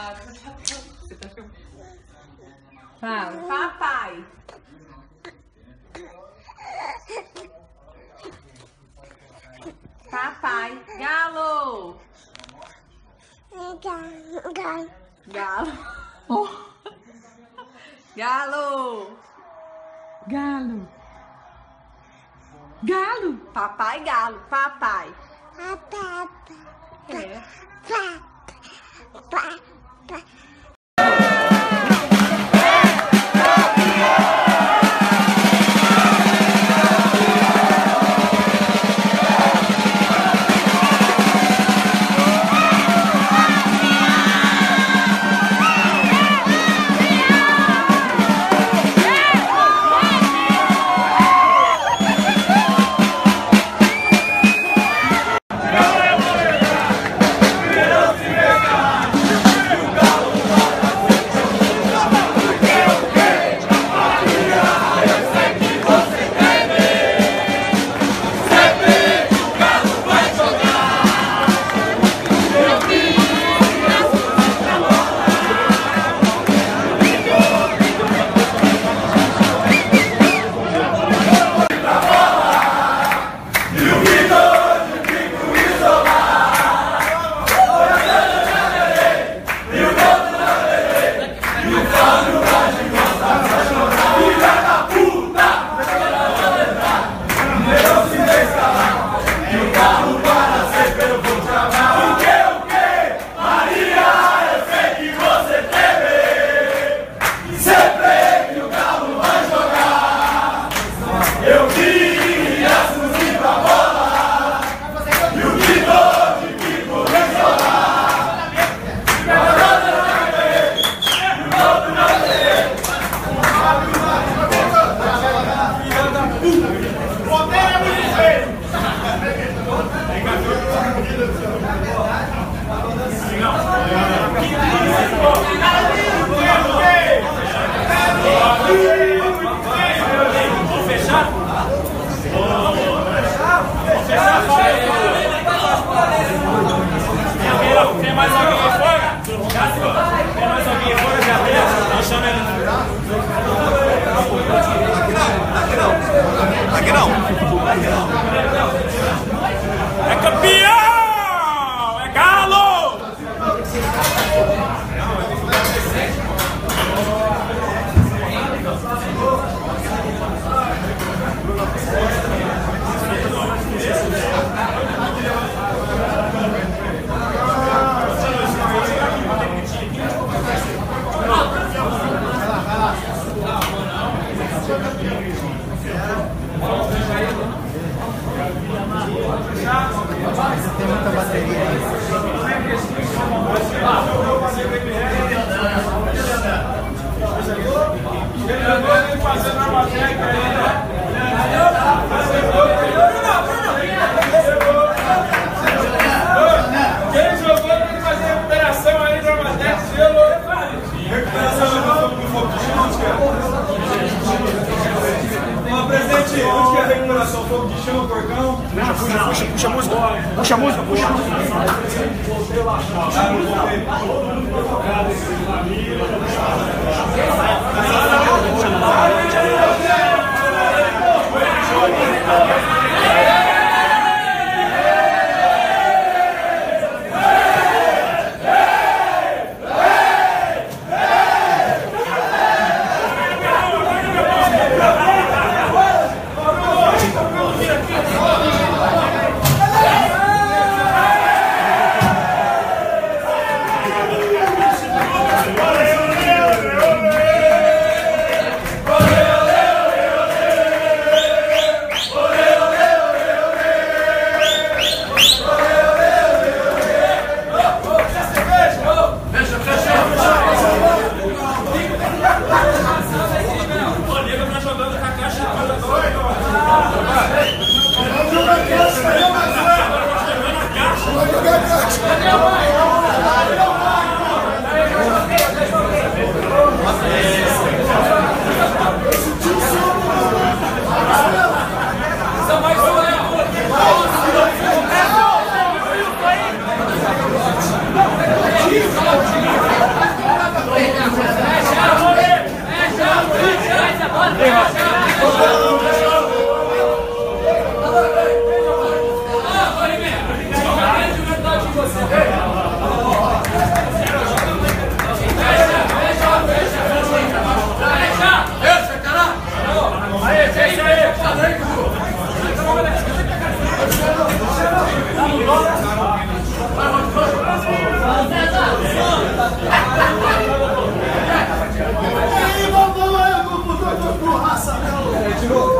Você tá chamando? Fala. Papai. Papai. Galo. Galo. Galo. Oh. Galo. Galo. Galo. Papai galo. Papai. Papai. É. Papai. Não, não, não.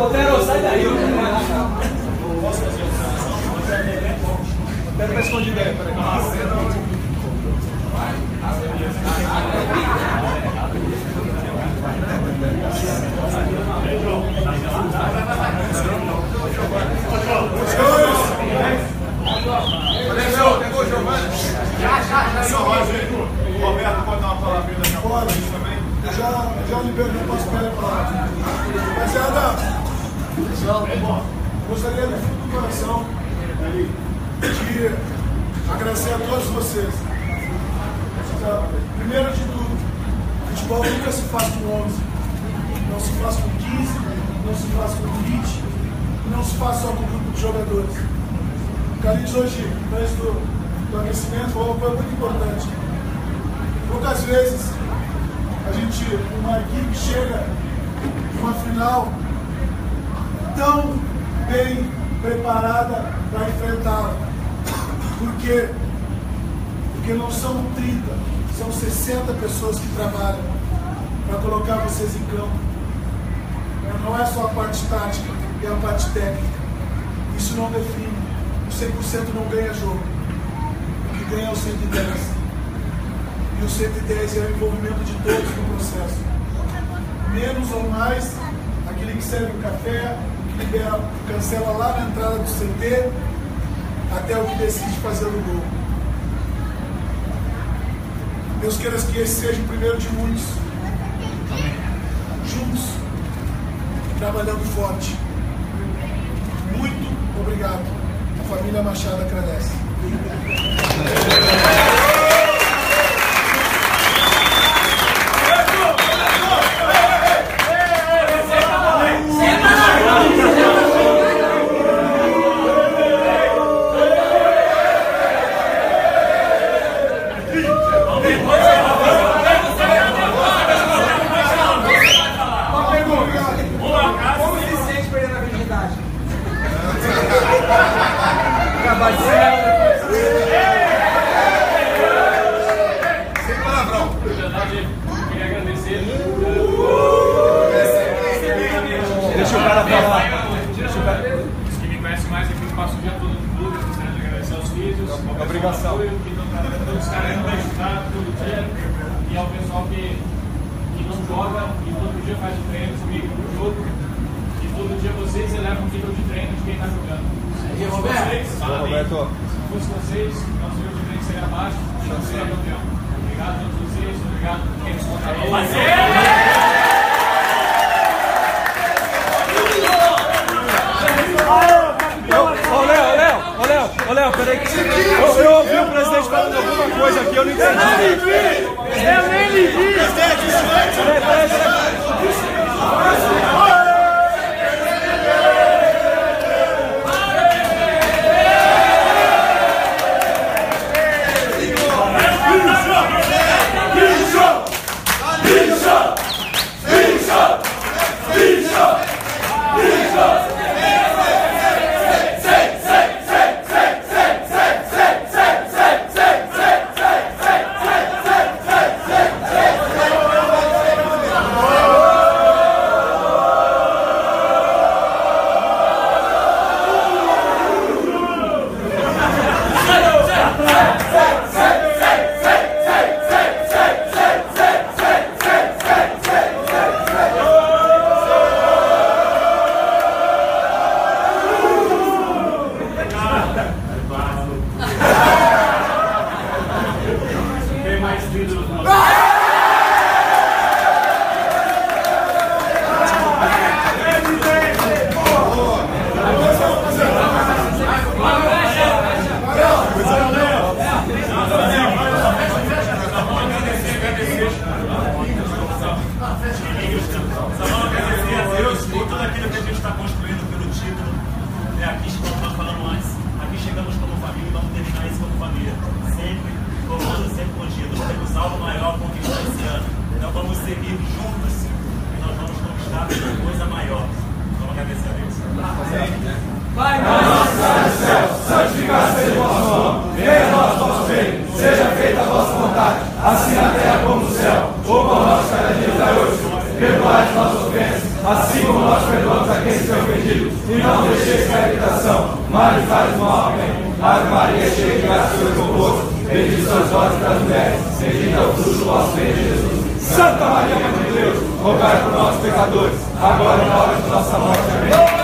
Otero, sai daí. Posso fazer uma Otero, vai esconder ideia. O Roberto pode dar uma palavrinha daqui a pouco também? Já liberei o nosso pé para lá. Rapaziada, gostaria do fundo do coração de agradecer a todos vocês. Primeiro de tudo, futebol nunca se faz com 11, não se faz com 15, não se faz com 20, não se faz só com o grupo de jogadores. O Carlinhos hoje, antes do aquecimento, foi uma coisa muito importante. Poucas vezes a gente, uma equipe chega em uma final tão bem preparada para enfrentá-la. Por quê? Porque não são 30, são 60 pessoas que trabalham para colocar vocês em campo. Não é só a parte tática, é a parte técnica. Isso não define. O 100% não ganha jogo. O que ganha é o 110%. E o 110 é o envolvimento de todos no processo. Menos ou mais, aquele que serve o café, o que libera, cancela lá na entrada do CT, até o que decide fazer o gol. Deus queira que esse seja o primeiro de muitos. Juntos, trabalhando forte. Muito obrigado. A família Machado agradece. Assim como nós perdoamos a quem se nós brasileiros, bendita ao fruto do vosso ventre, Jesus. Santa Maria, Mãe de Deus, rogai por nós, pecadores, agora e na hora de nossa morte. Amém.